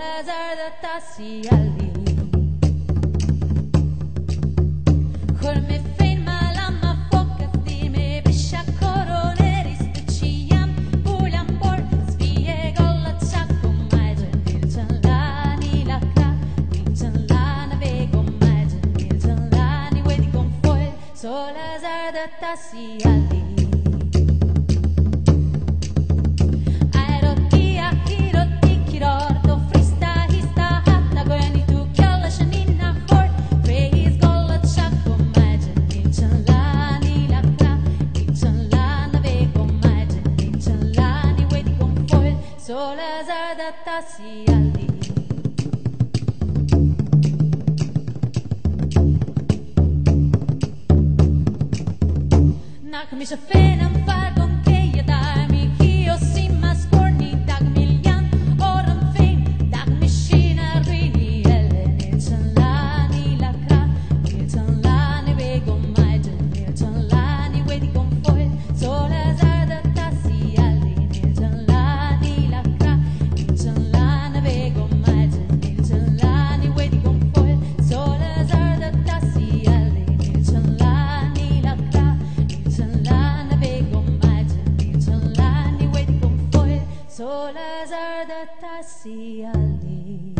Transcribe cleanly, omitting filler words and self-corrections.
Salazar de Tassiali. Jorge Feynman, ma focca di me, biscia coroneri speciam, puliam por sviego la ciacco maggio, dilcian la ni la ca, dilcian la navego maggio, dilcian la ni wedi con foil, Salazar de Tassiali. Salazar de Tassiali. Nak mi shafen am fargon ke yadami ki osim maskorni dag milyan oram fin dag mishina rini ellen ilchan lani lakra ilchan lani wegom maiden ilchan lani wedigom foil Salazar de Tassiali ilchan lani lakra ilchan lani wegom maiden ilchan lani wedigom foil Salazar de Tassiali ilchan lani lakra Salazar de Tassiali.